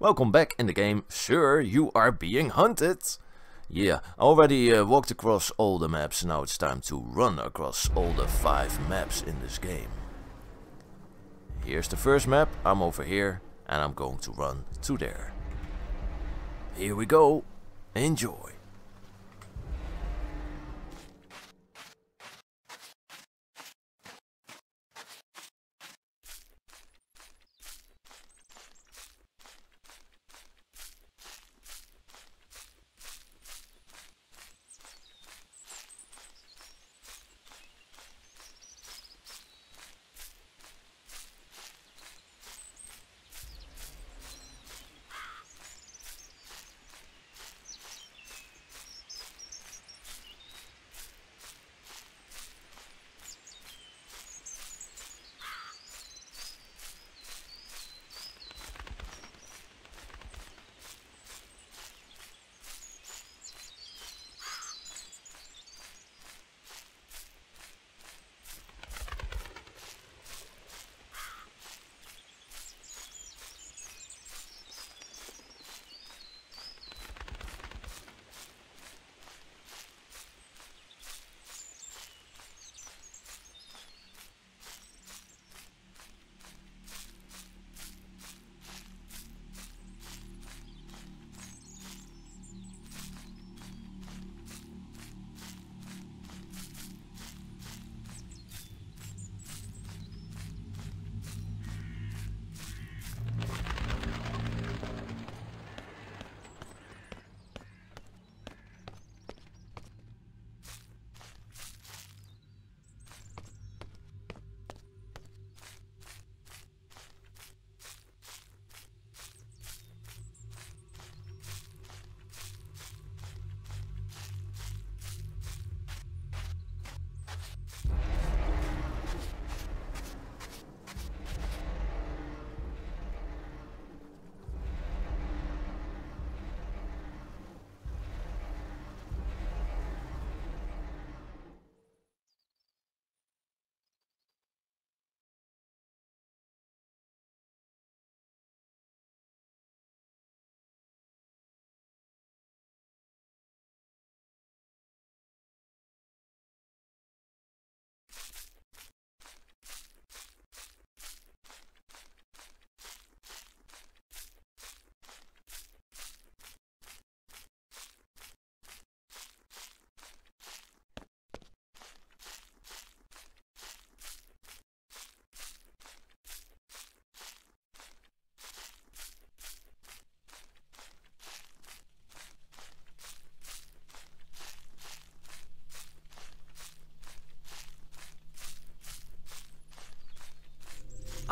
Welcome back in the game, Sir, You Are Being Hunted. Yeah, I already walked across all the maps, now it's time to run across all the 5 maps in this game. Here's the first map, I'm over here, and I'm going to run to there. Here we go, enjoy.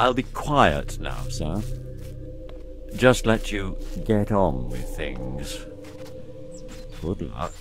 I'll be quiet now, sir. Just let you get on with things. Good luck.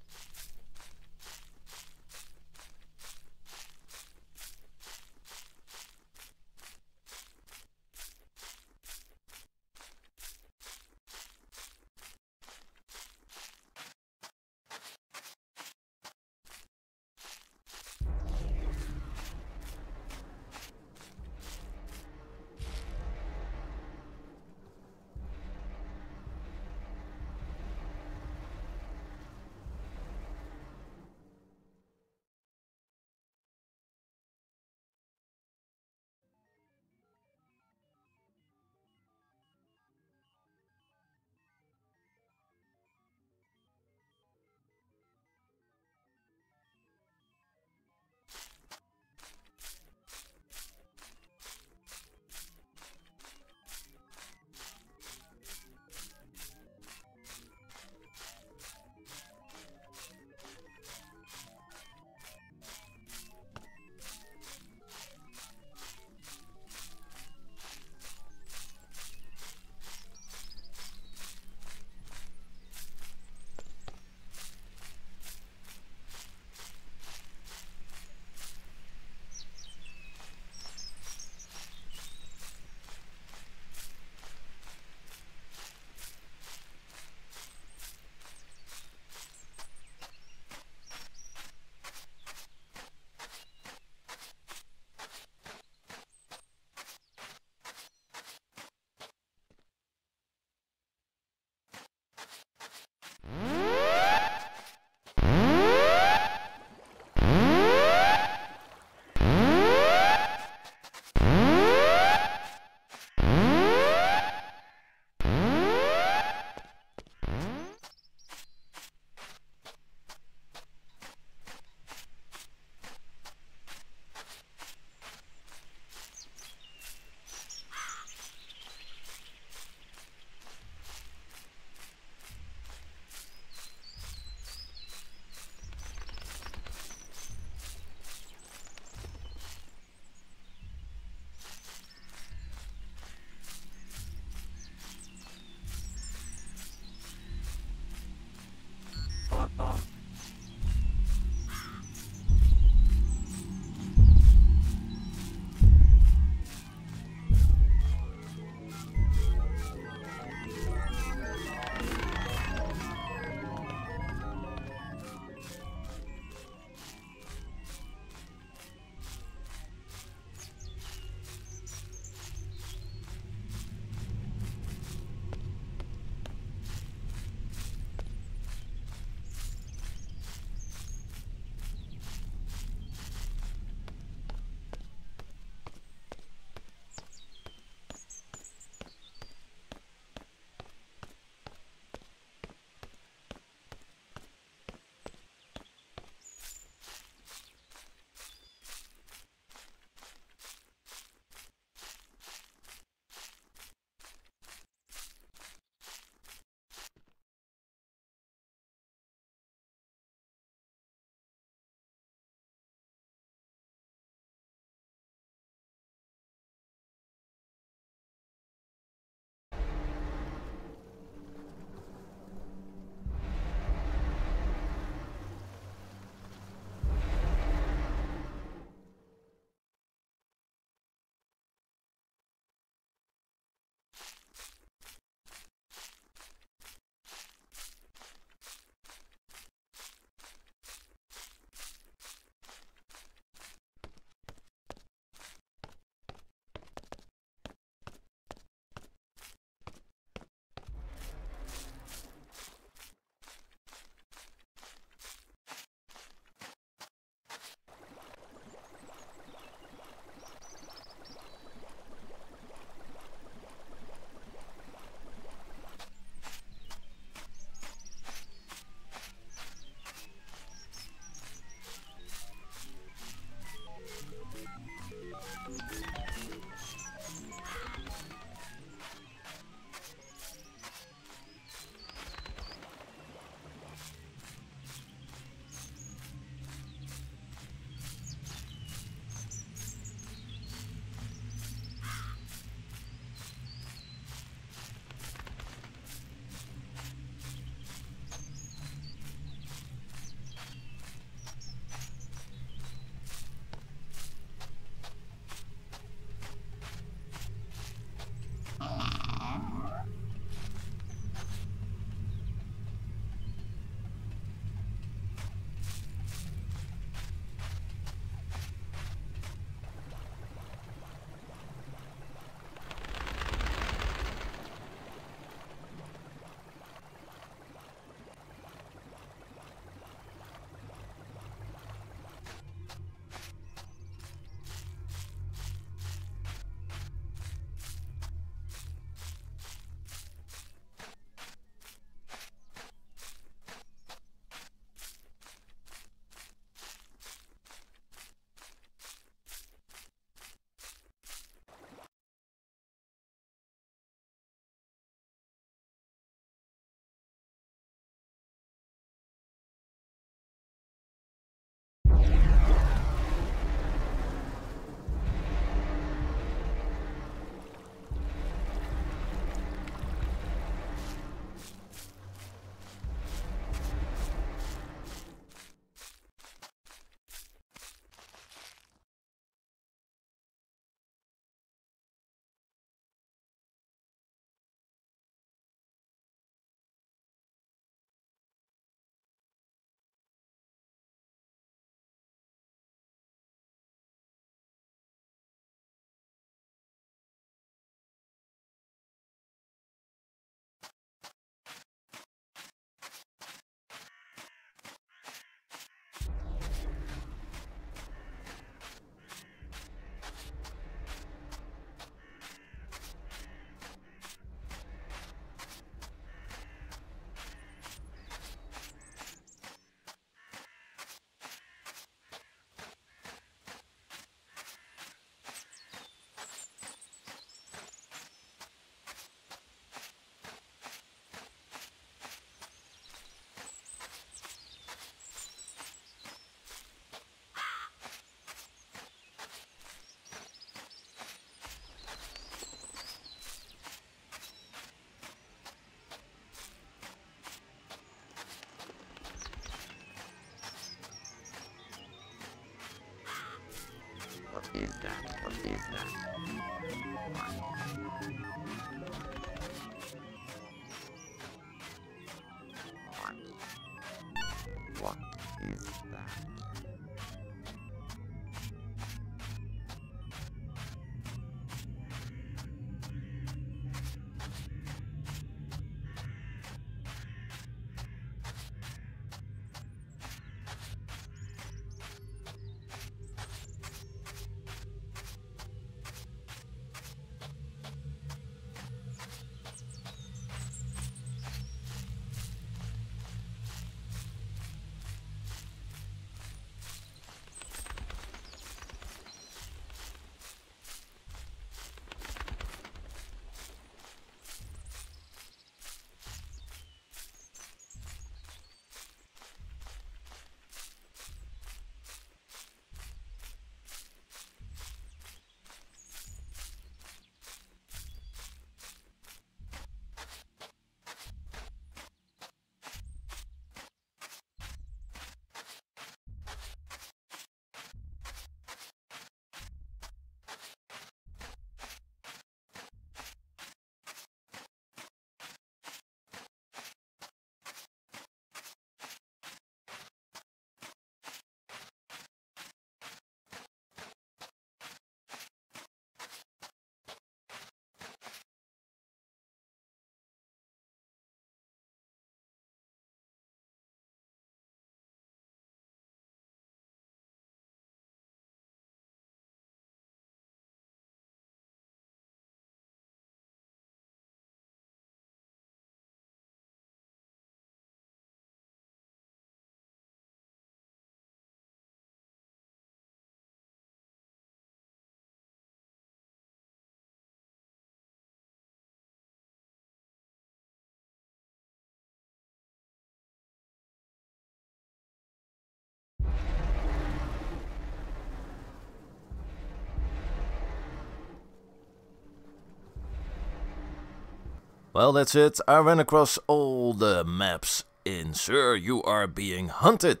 Well, that's it. I ran across all the maps in Sir, You Are Being Hunted.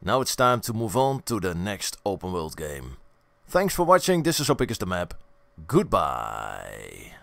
Now it's time to move on to the next open world game. Thanks for watching. This is Sir Pick Is The Map. Goodbye.